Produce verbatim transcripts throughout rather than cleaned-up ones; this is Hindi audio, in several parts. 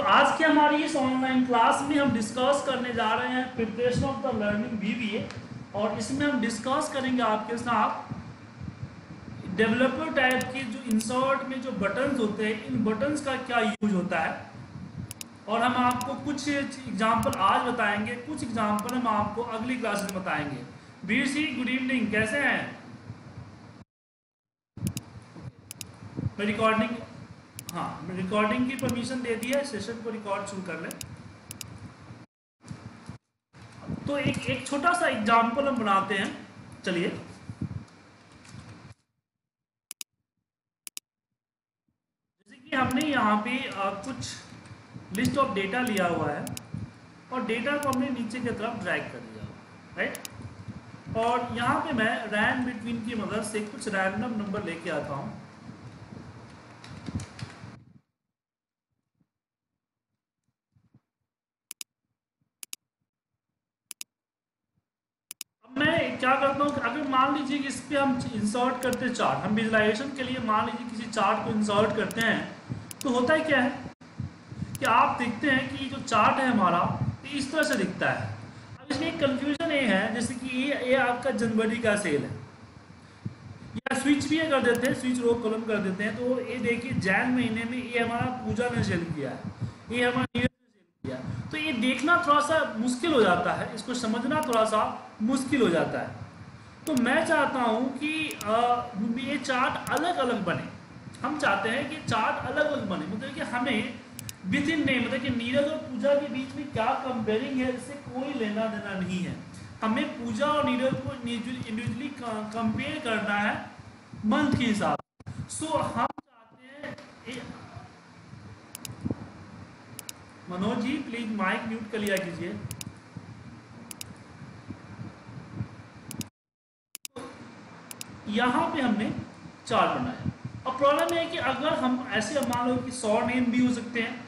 तो आज के हमारी इस ऑनलाइन क्लास में हम डिस्कस करने जा रहे हैं preparation of the learning V B A, और इसमें हम डिस्कस करेंगे आपके साथ डेवलपर टाइप के जो इंसर्ट में जो बटन्स होते हैं, इन बटन्स का क्या यूज होता है, और हम आपको कुछ एग्जांपल आज बताएंगे, कुछ एग्जांपल हम आपको अगली क्लासेस में बताएंगे। वीर जी गुड इवनिंग, कैसे हैं? मैं रिकॉर्डिंग हाँ मैं रिकॉर्डिंग की परमिशन दे दी है, सेशन को रिकॉर्ड शुरू कर लें। तो एक एक छोटा सा एग्जांपल हम बनाते हैं, चलिए। हमने यहाँ पे कुछ लिस्ट ऑफ डेटा लिया हुआ है और डेटा को हमने नीचे की तरफ ड्रैग कर दिया, राइट। और यहाँ पे मैं रैंड बिटवीन की मदद से कुछ रैंडम नंबर लेके आता हूँ। अब मैं क्या करता हूँ, अगर मान लीजिए कि इस पर हम इंसर्ट करते हैं चार्ट, हम विजुलाइजेशन के लिए मान लीजिए किसी चार्ट को इंसर्ट करते हैं, तो होता है क्या है कि आप देखते हैं कि जो चार्ट है हमारा इस तरह से दिखता है। अब इसमें एक कन्फ्यूजन ये है, जैसे कि ये ये आपका जनवरी का सेल है, या स्विच भी ये कर देते हैं, स्विच रो कॉलम कर देते हैं। तो ये देखिए जैन महीने में ये हमारा पूजा ने सेल किया है, ये हमारा न्यू ईयर ने सेल किया है। तो ये देखना थोड़ा सा मुश्किल हो जाता है, इसको समझना थोड़ा सा मुश्किल हो जाता है। तो मैं चाहता हूँ कि ये चार्ट अलग अलग बने, हम चाहते हैं कि चार्ट अलग अलग बने, मतलब कि हमें विद इन नेम, मतलब कि नीरज और पूजा के बीच में क्या कंपेयरिंग है, इससे कोई लेना देना नहीं है। हमें पूजा और नीरज को इंडिविजुअली कंपेयर करना है मंथ के हिसाब से। सो हम चाहते हैं, Manoj ji please mic mute कर लिया कीजिए। यहाँ पे हमने चार्ट बनाया। अब प्रॉब्लम है कि अगर हम ऐसे मान लो कि सौ नेम भी हो सकते हैं,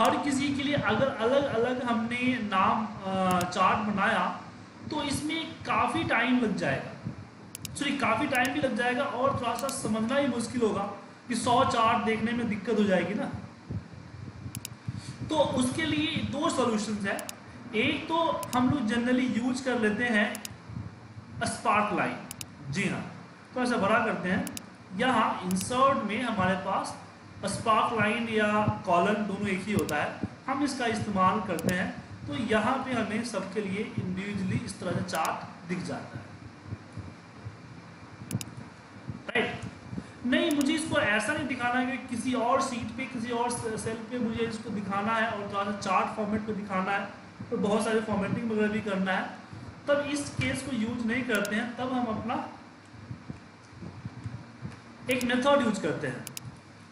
हर किसी के लिए अगर अलग अलग हमने नाम चार्ट बनाया तो इसमें काफ़ी टाइम लग जाएगा, सॉरी काफ़ी टाइम भी लग जाएगा और थोड़ा सा समझना ही मुश्किल होगा कि सौ चार्ट देखने में दिक्कत हो जाएगी ना। तो उसके लिए दो सॉल्यूशंस हैं। एक तो हम लोग जनरली यूज कर लेते हैं स्पार्क लाइन, जी हाँ, थोड़ा सा बड़ा करते हैं। यहाँ इंसर्ट में हमारे पास स्पार्क लाइन या कॉलम दोनों एक ही होता है, हम इसका इस्तेमाल करते हैं। तो यहाँ पे हमें सबके लिए इंडिविजुअली इस तरह से चार्ट दिख जाता है, राइट। नहीं, मुझे इसको ऐसा नहीं दिखाना है कि किसी और सीट पे, किसी और सेल पे मुझे इसको दिखाना है और थोड़ा सा चार्ट फॉर्मेट पे दिखाना है, तो बहुत सारे फॉर्मेटिंग वगैरह भी करना है, तब इस केस को यूज नहीं करते हैं। तब हम अपना एक मेथड यूज करते हैं।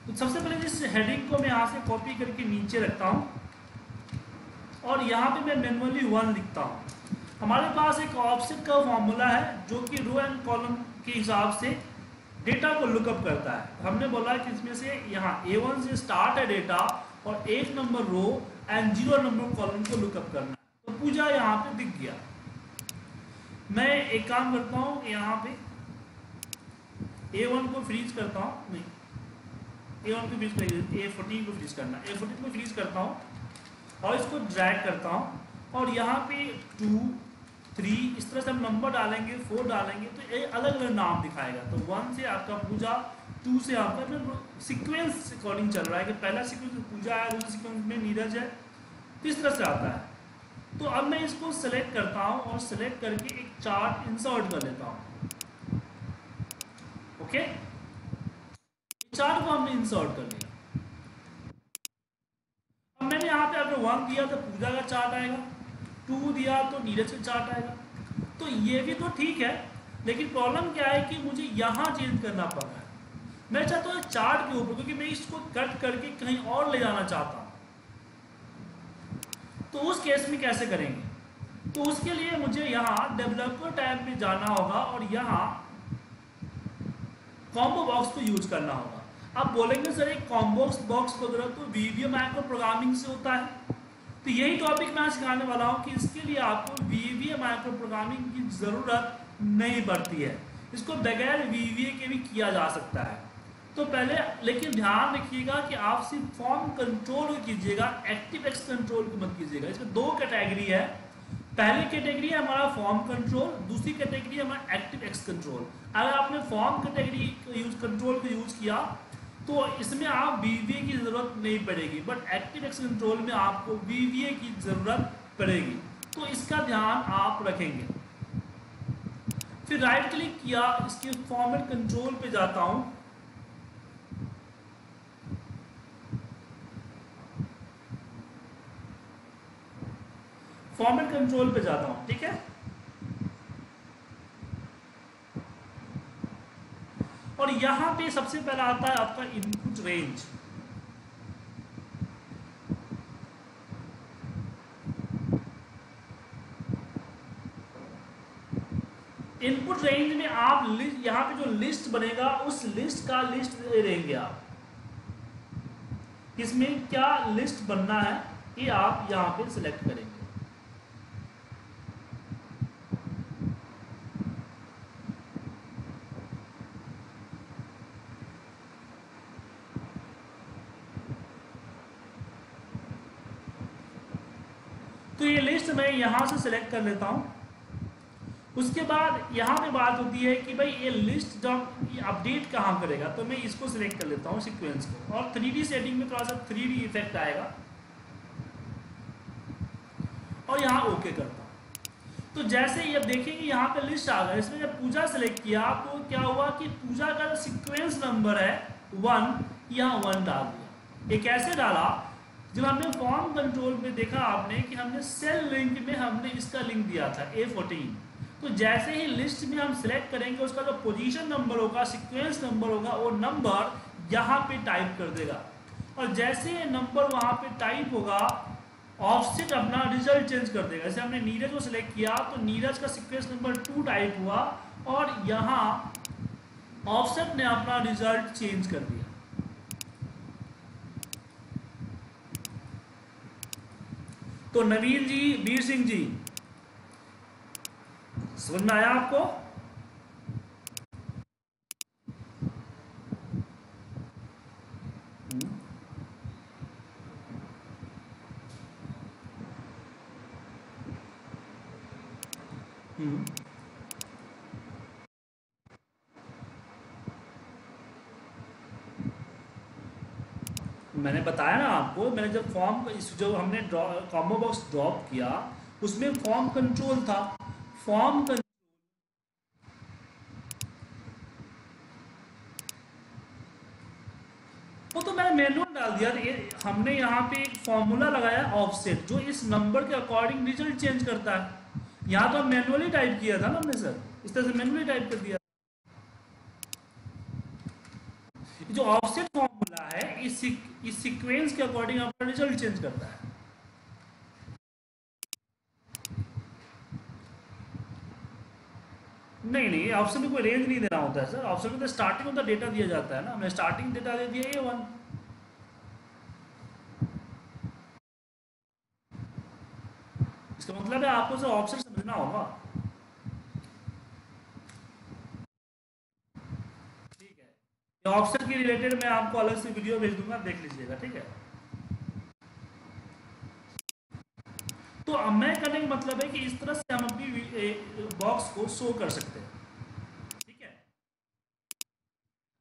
तो सबसे पहले जिस हेडिंग को मैं यहाँ से कॉपी करके नीचे रखता हूँ और यहाँ पे मैं मैनुअली वन लिखता हूँ। हमारे पास एक ऑफसेट का फॉर्मूला है जो कि रो एंड कॉलम के हिसाब से डेटा को लुकअप करता है। हमने बोला कि इसमें से यहाँ ए वन से स्टार्ट है डेटा और एक number row and zero number column को लुकअप करना है। तो पूजा यहाँ पे दिख गया। मैं एक काम करता हूँ, यहाँ पे ए वन को फ्रीज करता हूँ, नहीं ए वन को फ्रीज कर ए फोर्टीन को फ्रीज करना ए फोर्टीन को फ्रीज करता हूँ और इसको ड्रैग करता हूँ और यहाँ पे टू थ्री इस तरह से हम नंबर डालेंगे, फोर डालेंगे, तो ये अलग अलग नाम दिखाएगा। तो वन से आपका पूजा, टू से आपका सीक्वेंस अकॉर्डिंग चल रहा है कि पहला सीक्वेंस पूजा है, दूसरे सीक्वेंस में नीरज है, तो इस तरह से आता है। तो अब मैं इसको सेलेक्ट करता हूँ और सेलेक्ट करके एक चार्ट इंसर्ट कर लेता हूँ। Okay okay? चार्ट को हमने इंसर्ट कर लिया। अब मैंने यहाँ पे अगर वन दिया तो पूजा का चार्ट आएगा, टू दिया तो नीरज का चार्ट आएगा। तो ये भी तो ठीक है, लेकिन प्रॉब्लम क्या है कि मुझे यहाँ चेंज करना पड़ रहा है। मैं चाहता हूँ चार्ट के ऊपर, क्योंकि मैं इसको कट करके कहीं और ले जाना चाहता हूँ। तो उस केस में कैसे करेंगे? तो उसके लिए मुझे यहाँ डेवलपर टैब में जाना होगा और यहाँ कॉम्बो बॉक्स को यूज करना होगा। आप बोलेंगे सर एक कॉम्बो बॉक्स को जरूरत तो वीबीए माइक्रो प्रोग्रामिंग से होता है, तो यही टॉपिक मैं सिखाने वाला हूँ कि इसके लिए आपको वीबीए माइक्रो प्रोग्रामिंग की ज़रूरत नहीं पड़ती है, इसको बगैर वीबीए के भी किया जा सकता है। तो पहले लेकिन ध्यान रखिएगा कि आप सिर्फ फॉर्म कंट्रोल कीजिएगा, एक्टिव एक्स कंट्रोल को मत कीजिएगा। इसमें दो कैटेगरी है, पहली कैटेगरी है हमारा फॉर्म कंट्रोल, दूसरी कैटेगरी है हमारा एक्टिव एक्स कंट्रोल। अगर आपने फॉर्म कैटेगरी को यूज कंट्रोल को यूज किया तो इसमें आप वीबीए की जरूरत नहीं पड़ेगी, बट एक्टिव एक्स कंट्रोल में आपको वीबीए की जरूरत पड़ेगी, तो इसका ध्यान आप रखेंगे। फिर राइट क्लिक किया, इसके फॉर्मेट कंट्रोल पे जाता हूं। फॉर्मेट कंट्रोल पे जाता हूं, ठीक है। और यहां पे सबसे पहला आता है आपका इनपुट रेंज। इनपुट रेंज में आप यहां पे जो लिस्ट बनेगा उस लिस्ट का लिस्ट दे देंगे आप, इसमें क्या लिस्ट बनना है ये आप यहां पे सिलेक्ट करेंगे। मैं यहां से सिलेक्ट कर लेता हूं। उसके बाद यहां पे बात होती है कि भाई ये लिस्ट जब अपडेट कहां करेगा, तो मैं इसको सिलेक्ट कर लेता हूं सीक्वेंस को, और थ्री डी सेटिंग में थोड़ा सा थ्री डी इफेक्ट आएगा, और यहां ओके करता हूं। तो जैसे ये देखेंगे यहाँ पे लिस्ट आ गया। इसमें जब पूजा सिलेक्ट किया तो क्या हुआ कि पूजा का सीक्वेंस नंबर है वन, यहाँ वन डाल दिया। ये कैसे डाला, जब हमने फॉर्म कंट्रोल में देखा आपने कि हमने सेल लिंक में हमने इसका लिंक दिया था ए फोर्टीन, तो जैसे ही लिस्ट में हम सिलेक्ट करेंगे उसका जो पोजीशन नंबर होगा, सीक्वेंस नंबर होगा, वो नंबर यहाँ पे टाइप कर देगा। और जैसे नंबर वहाँ पे टाइप होगा ऑफसेट अपना रिजल्ट चेंज कर देगा। जैसे हमने नीरज को सिलेक्ट किया तो नीरज का सीक्वेंस नंबर टू टाइप हुआ और यहाँ ऑफसेट ने अपना रिजल्ट चेंज कर दिया। तो नवीन जी, वीर सिंह जी, समझ में आया आपको? हम्म मैंने बताया ना आपको, मैंने जब फॉर्म जो हमने कॉम्बो बॉक्स ड्रॉप किया उसमें फॉर्म कंट्रोल था। फॉर्म कंट्रोल वो तो मैंने मैनुअल डाल दिया। हमने यहाँ पे एक फॉर्मूला लगाया ऑफसेट, जो इस नंबर के अकॉर्डिंग रिजल्ट चेंज करता है। यहाँ तो मैनुअली टाइप किया था ना हमने सर, इस तरह से मैनुअली टाइप कर दिया। जो ऑफसेट फॉर्मूला है इस इस सीक्वेंस के अकॉर्डिंग आपका रिजल्ट चेंज करता है। नहीं नहीं, ऑप्शन में कोई रेंज नहीं देना होता है सर, ऑप्शन में तो स्टार्टिंग होता डेटा दिया जाता है ना। हमने स्टार्टिंग डेटा दे दिया ए वन, इसका मतलब है आपको सर ऑप्शन समझना होगा। ऑप्शन के रिलेटेड मैं आपको अलग से वीडियो भेज दूंगा, देख लीजिएगा, ठीक है। तो अब मैं करने का मतलब है कि इस तरह से हम अपनी बॉक्स को शो कर सकते हैं, ठीक है।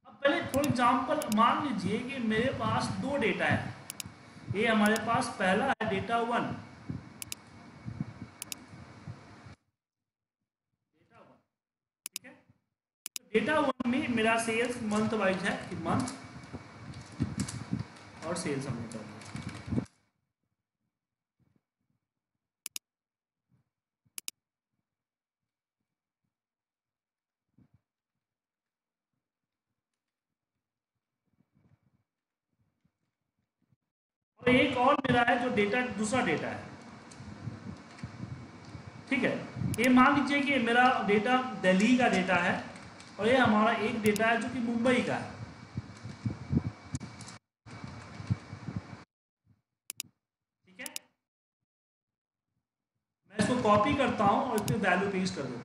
अब पहले फॉर एग्जांपल मान लीजिए कि मेरे पास दो डेटा है। ये हमारे पास पहला है डेटा वन, डेटा वन में मेरा सेल्स मंथ वाइज है कि मंथ और सेल्स हमने कर दिया। और एक और मेरा है जो डेटा दूसरा डेटा है, ठीक है। ये मान लीजिए कि मेरा डेटा दिल्ली का डेटा है और ये हमारा एक डेटा है जो कि मुंबई का है। ठीक है, मैं इसको कॉपी करता हूं और इसमें वैल्यू पेस्ट कर दूं।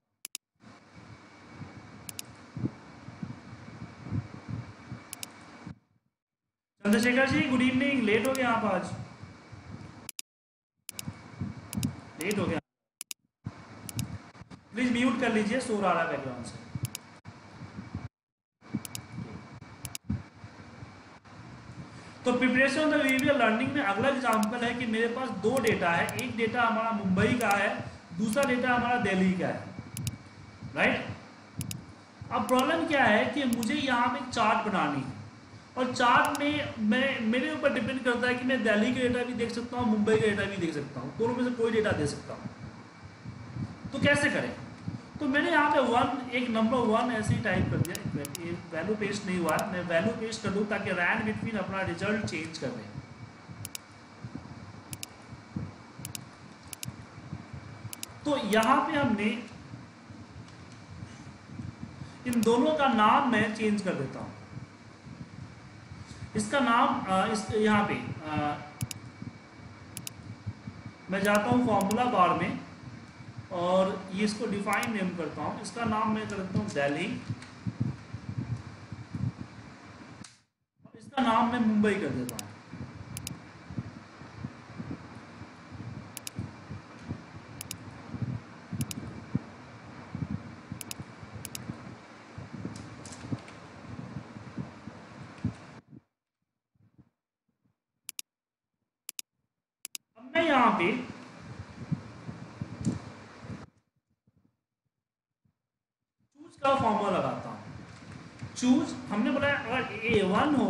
Chandrashekhar ji good evening. Late हो गया आप, आज लेट हो गया। प्लीज म्यूट कर लीजिए, शोर आ रहा है बैकग्राउंड से। तो preparation of the VBA learning में अगला एग्जाम्पल है कि मेरे पास दो डेटा है, एक डेटा हमारा मुंबई का है, दूसरा डेटा हमारा दिल्ली का है, राइट। अब प्रॉब्लम क्या है कि मुझे यहाँ पे चार्ट बनानी है और चार्ट में मैं मेरे ऊपर डिपेंड करता है कि मैं दिल्ली का डेटा भी देख सकता हूँ, मुंबई का डेटा भी देख सकता हूँ, दोनों में से कोई डेटा दे सकता हूँ। तो कैसे करें? तो मैंने यहाँ पे वन एक नंबर वन ऐसे ही टाइप कर दिया, ये वैल्यू पेस्ट नहीं हुआ, मैं वैल्यू पेस्ट कर दूँ ताकि रैंड बिटवीन अपना रिजल्ट चेंज कर दें। तो यहाँ पे हमने इन दोनों का नाम मैं चेंज कर देता हूँ। इसका नाम इस यहाँ पे आ, मैं जाता हूँ फॉर्मूला बार में और ये इसको डिफाइन नेम करता हूँ। इसका नाम मैं कर देता हूँ दिल्ली, इसका नाम मैं मुंबई कर देता हूँ। यहाँ पे चूज का फॉर्मूला लगाता हूं। चूज हमने बोला अगर ए वन हो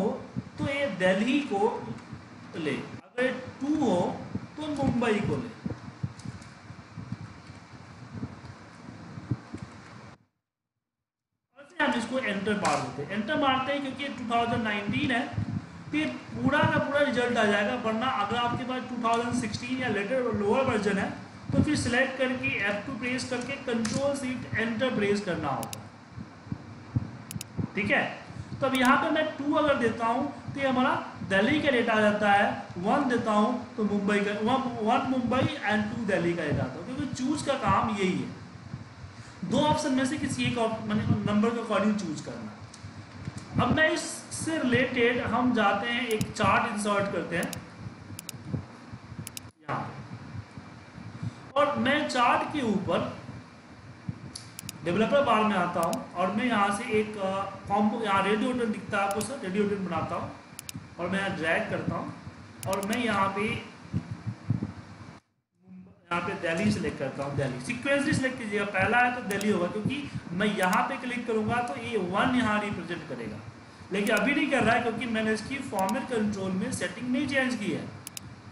तो ए दिल्ली को ले, अगर टू हो तो मुंबई को ले। हम इसको एंटर मार देते एंटर मारते हैं क्योंकि टू थाउजेंड नाइनटीन है, फिर पूरा का पूरा रिजल्ट आ जाएगा। वरना अगर आपके पास टू थाउजेंड सिक्सटीन या लेटर लोअर वर्जन है तो फिर सिलेक्ट करके एफ टू प्रेस करके कंट्रोल सीट एंटर प्रेस करना होगा, ठीक है। तो अब यहाँ पे मैं टू अगर देता हूँ तो ये हमारा दिल्ली का डेटा आ जाता है, वन देता हूँ तो मुंबई का, one Mumbai and two Delhi का डेटा आता है, क्योंकि चूज का काम यही है, दो ऑप्शन में से किसी एक मैंने नंबर के अकॉर्डिंग चूज करना। अब मैं इससे रिलेटेड हम जाते हैं एक चार्ट इंसर्ट करते हैं यहाँ पे और मैं चार्ट के ऊपर डेवलपर बार में आता हूँ और मैं यहाँ से एक कॉम्बो, यहाँ रेडियो बटन दिखता है आपको सर, रेडियो बटन बनाता हूँ और मैं यहाँ ड्रैग करता हूँ और मैं यहाँ पे यहाँ पे दिल्ली सेलेक्ट करता हूँ। दिल्ली सिक्वेंसली सेलेक्ट कीजिएगा, पहला है तो दिल्ली होगा क्योंकि मैं यहाँ पे क्लिक करूँगा तो ये वन यहाँ रिप्रेजेंट करेगा, लेकिन अभी नहीं कर रहा है क्योंकि मैंने इसकी फॉर्मेट कंट्रोल में सेटिंग नहीं चेंज की है।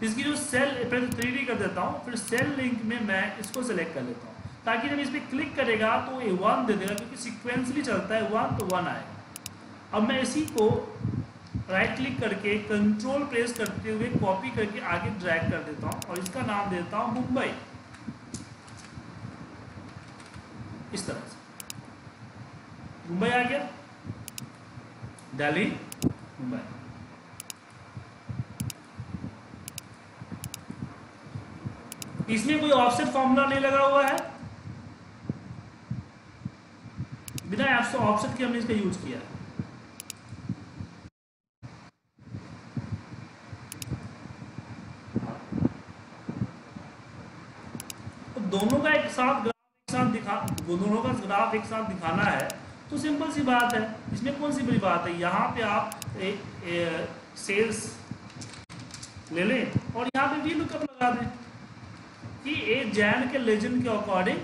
इसकी जो सेल पहले थ्री डी कर देता हूँ, फिर सेल लिंक में मैं इसको सेलेक्ट कर लेता हूँ ताकि जब इस पर क्लिक करेगा तो ये वन दे देगा क्योंकि सिक्वेंसली चलता है, वन तो वन आएगा। अब मैं इसी को राइट क्लिक करके कंट्रोल प्रेस करते हुए कॉपी करके आगे ड्रैग कर देता हूं और इसका नाम देता हूं मुंबई, इस तरह से मुंबई आ गया, दिल्ली मुंबई। इसमें कोई ऑफसेट फॉर्मूला नहीं लगा हुआ है, बिना ऑफसेट के हमने इसका यूज किया है। दोनों का एक साथ ग्राफ एक साथ दिखा दोनों का ग्राफ एक साथ दिखाना है तो सिंपल सी बात है, इसमें कौन सी बड़ी बात है। यहाँ पे आप ए, ए, सेल्स ले लें और यहाँ पे भी लुकअप लगा दें कि ए जैन के लेजेंड के अकॉर्डिंग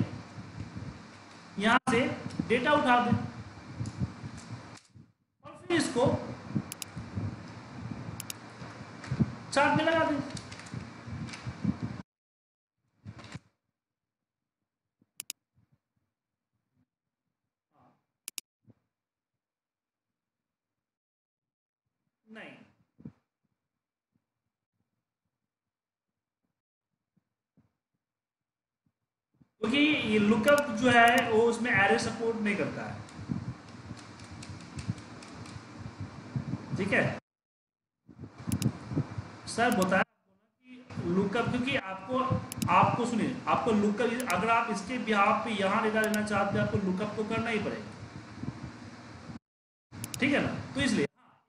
यहाँ से डेटा उठा दें और फिर इसको चार्ट में लगा दें। क्योंकि ये लुकअप जो है वो उसमें एरे सपोर्ट नहीं करता है, ठीक है सर। बताया कि लुकअप क्योंकि आपको आपको सुनिए आपको लुकअप अगर आप इसके बिहाफ पे यहाँ डेटा लेना चाहते हैं आपको लुकअप तो करना ही पड़ेगा, ठीक है ना। तो इसलिए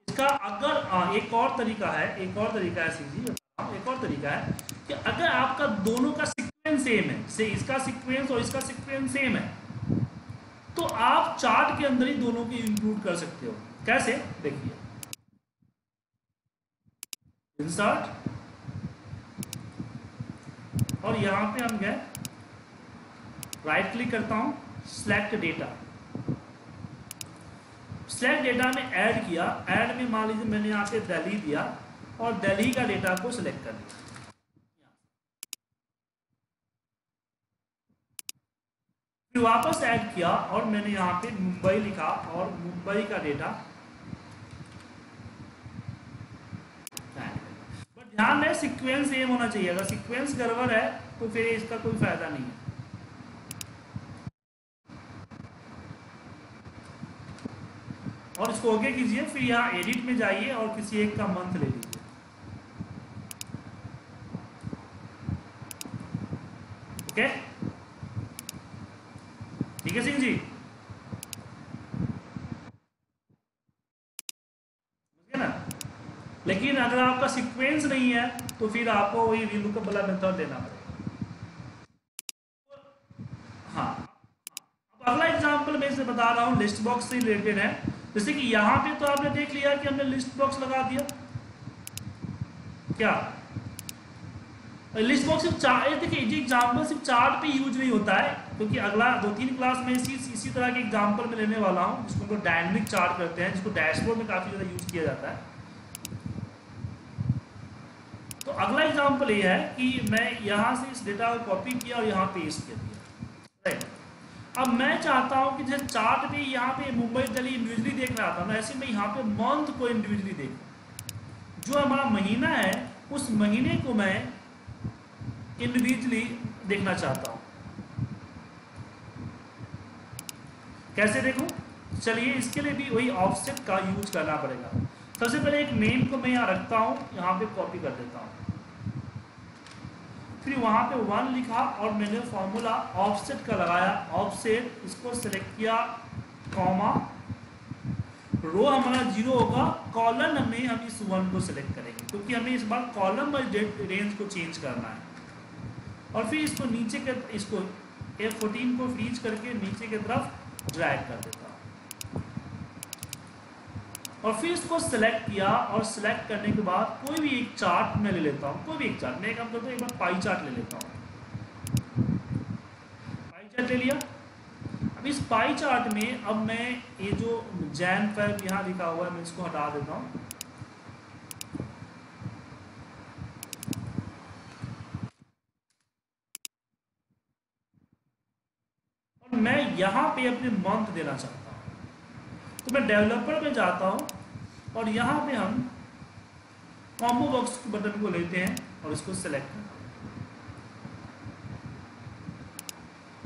इसका अगर एक और तरीका है एक और तरीका है सीजी एक और तरीका है कि अगर आपका दोनों का सीक्वेंस सेम है, से इसका सीक्वेंस और इसका सीक्वेंस सेम है, तो आप चार्ट के अंदर ही दोनों की इंक्लूड कर सकते हो। कैसे, देखिए इंसर्ट और यहां पे हम गए, राइट क्लिक करता हूं, सिलेक्ट डेटा, सिलेक्ट डेटा में ऐड किया, ऐड में मान लीजिए मैंने यहाँ पे दिल्ली दिया और दिल्ली का डेटा को सिलेक्ट कर लिया। फिर वापस ऐड किया और मैंने यहाँ पे मुंबई लिखा और मुंबई का डेटा। बट ध्यान रहे सीक्वेंस सेम होना चाहिए, अगर सीक्वेंस गड़बड़ है तो फिर इसका कोई फायदा नहीं है। और इसको ओके कीजिए, फिर यहाँ एडिट में जाइए और किसी एक का मंथ ले लीजिए। ओके ठीक है सिंह जी, ठीक है ना। लेकिन अगर आपका सीक्वेंस नहीं है तो फिर आपको वही वीलुकअप वाला मेथड देना पड़ेगा। हाँ, अब अगला एग्जांपल मैं इसे बता रहा हूँ, लिस्ट बॉक्स से रिलेटेड है। जैसे कि यहाँ पे तो आपने देख लिया कि हमने लिस्ट बॉक्स लगा दिया, क्या लिस्ट बॉक्स सिर्फ चार्ट, देखिए ये एग्जाम्पल सिर्फ चार्ट पे यूज नहीं होता है, क्योंकि अगला दो तीन क्लास में इसी इसी तरह के एग्जाम्पल में लेने वाला हूँ, जिसको हमको डायनेमिक चार्ट करते हैं, जिसको डैशबोर्ड में काफी ज़्यादा यूज किया जाता है। तो अगला एग्जाम्पल ये है कि मैं यहाँ से इस डेटा को कॉपी किया और यहाँ पेस्ट कर दिया, राइट। अब मैं चाहता हूँ कि जैसे चार्ट में यहाँ पे मुंबई दिल्ली इंडिविजुअली देख रहा था ना, ऐसे में यहाँ पे मंथ को इंडिविजुअली देख, जो हमारा महीना है उस महीने को मैं इंडिविजुअली देखना चाहता हूँ। कैसे देखूँ, चलिए इसके लिए भी वही ऑफसेट का यूज करना पड़ेगा। सबसे पहले एक नेम को मैं यहाँ रखता हूँ, यहाँ पे कॉपी कर देता हूँ, फिर वहाँ पे वन लिखा और मैंने फॉर्मूला ऑफसेट का लगाया, ऑफसेट इसको सेलेक्ट किया, कॉमा, रो हमारा जीरो होगा, कॉलम में हम इस वन को सिलेक्ट करेंगे क्योंकि हमें इस बार कॉलम वाइज रेंज को चेंज करना है। और फिर इसको नीचे के, इसको एफ फोर्टीन को फ्रीज करके नीचे की तरफ ड्रैग कर देता हूँ और फिर इसको सेलेक्ट किया और सेलेक्ट करने के बाद कोई भी एक चार्ट मैं ले लेता हूँ, कोई भी एक चार्ट मैं काम करता हूँ, एक बार पाई चार्ट ले लेता हूँ, पाई चार्ट ले लिया। अब इस पाई चार्ट में अब मैं ये जो जैन फैब यहाँ लिखा हुआ है मैं इसको हटा देता हूँ। और मैं यहाँ पे अपने मंथ देना चाहता हूँ, तो मैं डेवलपर में जाता हूँ और यहाँ पे हम कॉम्बो बॉक्स बटन को लेते हैं और इसको सेलेक्ट करते हैं।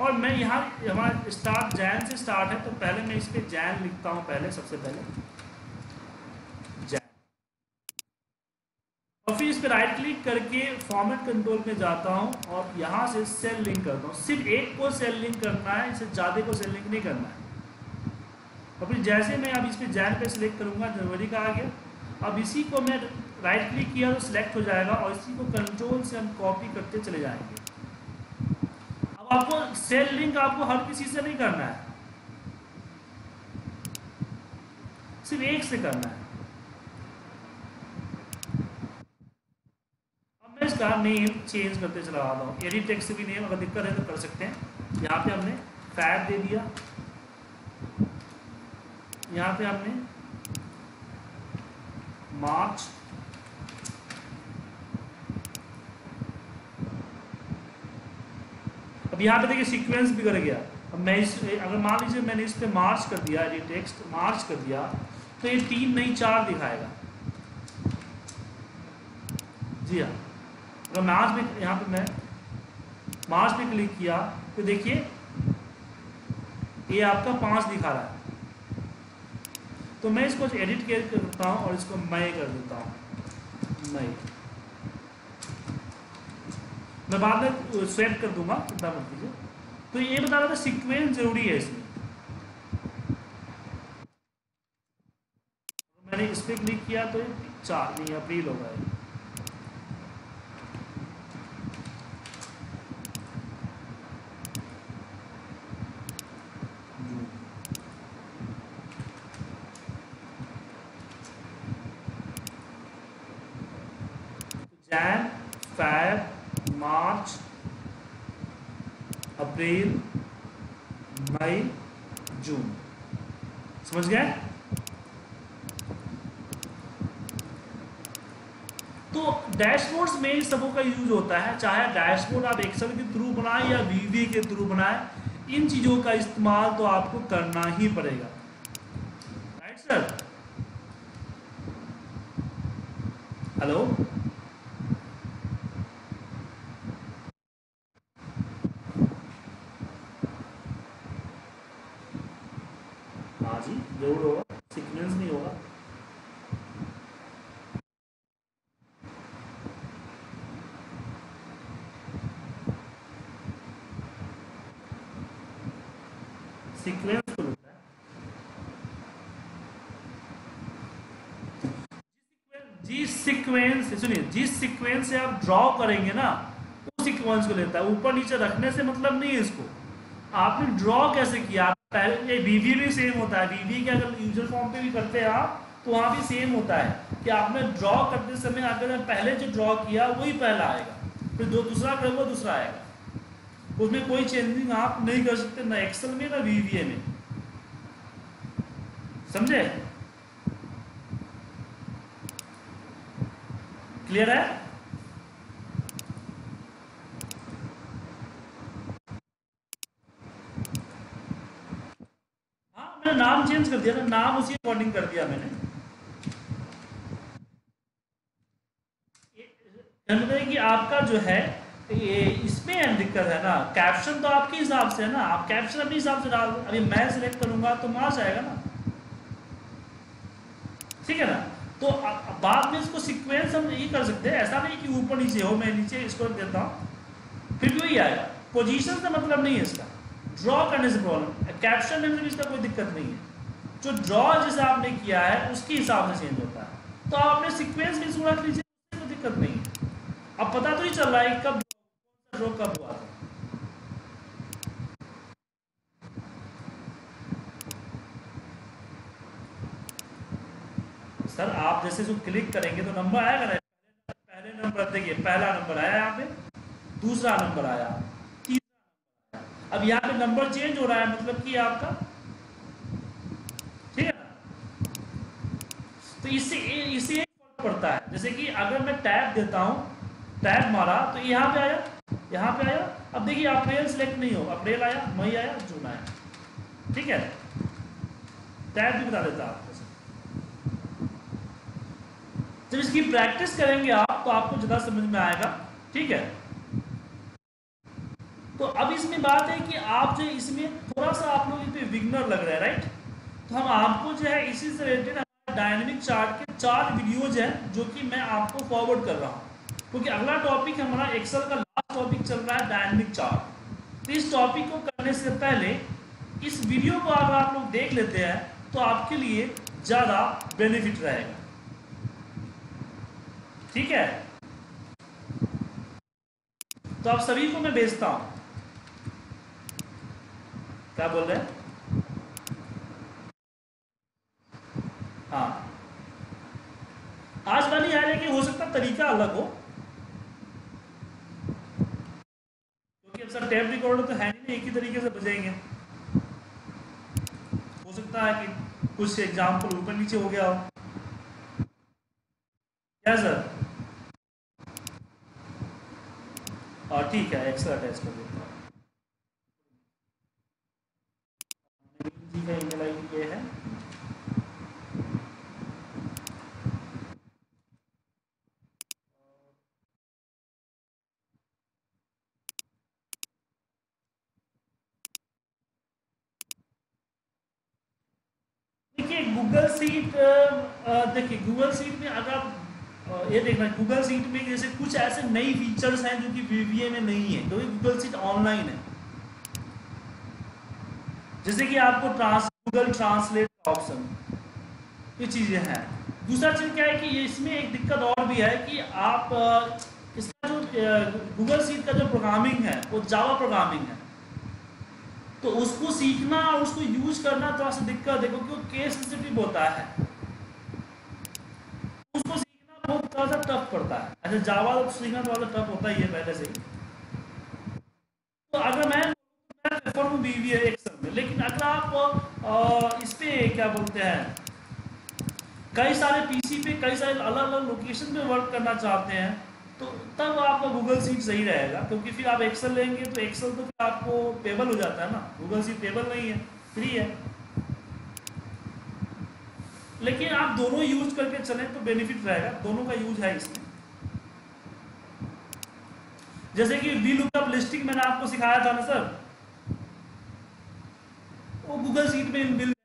और मैं यहाँ हमारा स्टार्ट जैन से स्टार्ट है, तो पहले मैं इस पर जैन लिखता हूँ, पहले सबसे पहले जैन, और फिर इस पर राइट क्लिक करके फॉर्मेट कंट्रोल में जाता हूँ और यहाँ से सेल लिंक करता हूँ। सिर्फ एक को सेल लिंक करना है, इससे ज़्यादा को सेल लिंक नहीं करना है। और फिर जैसे मैं अब इस पर जैन पे सिलेक्ट करूँगा, जनवरी का आ गया। अब इसी को मैं राइट क्लिक किया तो सिलेक्ट हो जाएगा और इसी को कंट्रोल से हम कॉपी करते चले जाएंगे। अब आपको सेल लिंक आपको हर किसी से नहीं करना है, सिर्फ एक से करना है। अब मैं इसका नेम चेंज करते चला रहा हूँ, एडिट टेक्स्ट भी नेम, अगर दिक्कत है तो कर सकते हैं। यहाँ पे हमने टैब दे दिया, यहाँ पे हमने मार्च, अब यहाँ पे देखिए सीक्वेंस बिगड़ गया। अब मैं इस, अगर मान लीजिए मैंने इस पे मार्च कर दिया, ये टेक्स्ट मार्च कर दिया, तो ये तीन नहीं चार दिखाएगा। जी हाँ, अगर मार्च में, यहाँ पे मैं मार्च पे क्लिक किया तो देखिए ये आपका पाँच दिखा रहा है। तो मैं इसको एडिट करता हूँ और इसको मई कर देता हूँ, मई। मैं बाद में स्वैप कर दूंगा, चिंता मत कीजिए। तो ये बता रहा था सीक्वेंस जरूरी है इसमें। मैंने इस पर क्लिक किया तो चार नहीं अप्रैल हो गए। जैन, फैब, मार्च, अप्रैल, मई, जून। समझ गए? तो डैशबोर्ड्स में इन सबों का यूज होता है, चाहे डैशबोर्ड आप एक्सेल के थ्रू बनाएं या वीबीए के थ्रू बनाएं, इन चीजों का इस्तेमाल तो आपको करना ही पड़ेगा। Right sir? हेलो, हाँ जी जरूर होगा, सीक्वेंस नहीं होगा। सीक्वेंस तो होता है, जिस सीक्वेंस सुनिए जिस सीक्वेंस से आप ड्रॉ करेंगे ना उस सीक्वेंस को लेता है। ऊपर नीचे रखने से मतलब नहीं है। इसको आपने ड्रॉ कैसे किया, पहले वीबीए भी सेम होता है। वीबीए के अगर यूजर फॉर्म पे भी करते हैं आप तो वहाँ भी सेम होता है कि आपने ड्रॉ करते समय अगर पहले जो ड्रॉ किया वही पहला आएगा, फिर जो दूसरा करेगा दूसरा आएगा। उसमें कोई चेंजिंग आप नहीं कर सकते, ना एक्सेल में ना वीबीए में। समझे? क्लियर है? हाँ, मैंने नाम चेंज कर दिया ना, नाम उसी अकॉर्डिंग कर दिया मैंने। जानते हैं कि आपका जो है ये इसमें दिक्कत है ना, कैप्शन तो आपके हिसाब से है ना, आप कैप्शन अपने हिसाब से डाल। अभी मैं सिलेक्ट करूंगा तो मार्च आएगा ना, ठीक है ना। तो बाद में इसको सीक्वेंस हम ये कर सकते हैं, ऐसा नहीं कि ऊपर नीचे हो। मैं नीचे इसको देता हूँ फिर भी वही आएगा। पोजीशन से मतलब नहीं है इसका, ड्रॉ करने से प्रॉब्लम। कैप्शन में इसका कोई दिक्कत नहीं है, जो ड्रॉ जैसे आपने किया है उसके हिसाब से चेंज होता है। तो आप अपने सिक्वेंस में इसको रख लीजिए, कोई दिक्कत नहीं है। अब पता तो ही चल रहा है कब ड्रॉ कब हुआ था। सर आप जैसे इसको क्लिक करेंगे तो नंबर आएगा ना, पहले नंबर देखिए, पहला नंबर आया यहाँ पे, दूसरा नंबर आया, तीसरा नंबर। अब यहाँ पे नंबर चेंज हो रहा है, मतलब कि आपका ठीक है ना। तो इससे इससे फर्क पड़ता है। जैसे कि अगर मैं टैब देता हूँ, टैब मारा तो यहाँ पे आया, यहाँ पे आया। अब देखिए अप्रैल सिलेक्ट नहीं हो, अप्रैल आया, मई आया, जून आया, ठीक है। टैब भी बता देता आपको। जब इसकी प्रैक्टिस करेंगे आप तो आपको ज़्यादा समझ में आएगा, ठीक है। तो अब इसमें बात है कि आप जो इसमें थोड़ा सा आप लोग इसमें विगनर लग रहे हैं, राइट। तो हम आपको जो है इसी से रिलेटेड डायनेमिक चार्ट के चार वीडियोज हैं जो कि मैं आपको फॉरवर्ड कर रहा हूँ, क्योंकि अगला टॉपिक हमारा एक्सेल का लास्ट टॉपिक चल रहा है डायनेमिक चार्ट। तो इस टॉपिक को करने से पहले इस वीडियो को अगर आप लोग देख लेते हैं तो आपके लिए ज़्यादा बेनिफिट रहेगा, ठीक है। तो आप सभी को मैं भेजता हूं। क्या बोल रहे हैं? हाँ, आज वाली आ जाएगी, हो सकता तरीका अलग हो, क्योंकि अब सर टेप रिकॉर्डर तो है नहीं, एक ही तरीके से बजेंगे। हो सकता है कि कुछ एग्जाम्पल ऊपर नीचे हो गया हो। यस सर, ठीक है, एक्स्ट्रा टेस्ट कर देता हूँ। ये है देखिए गूगल सीट, देखिए गूगल सीट में अगर आप ये देखना, गूगल सीट में जैसे कुछ ऐसे नई फीचर्स हैं जो कि वीबीए में नहीं है, क्योंकि गूगल सीट ऑनलाइन है। जैसे कि आपको ट्रांस गूगल ट्रांसलेट का ऑप्शन, ये चीजें हैं। दूसरा चीज़ क्या है कि ये इसमें एक दिक्कत और भी है कि आप इसका जो गूगल शीट का जो प्रोग्रामिंग है वो जावा प्रोग्रामिंग है, तो उसको सीखना और उसको यूज करना थोड़ा सा दिक्कत है क्योंकि केस सेंसिटिव होता है, उसको सीखना बहुत थोड़ा सा टफ पड़ता है। अच्छा जावा तो सीखना थोड़ा सा टफ होता ही है पहले से ही। तो अगर मैं वीबीए एक्सेल में, लेकिन अगर आप इस पर क्या बोलते हैं कई सारे पीसी पे कई सारे अलग अलग लोकेशन पे वर्क करना चाहते हैं तो तब आपका गूगल शीट सही रहेगा, क्योंकि फिर आप एक्सेल लेंगे तो एक्सेल तो फिर आपको टेबल हो जाता है ना, गूगल शीट टेबल नहीं है, फ्री है। लेकिन आप दोनों यूज करके चलें तो बेनिफिट रहेगा, दोनों का यूज है इसमें। जैसे कि वी लुकअप लिस्टिंग मैंने आपको सिखाया था ना सर, वो गूगल शीट में इनबिल्ट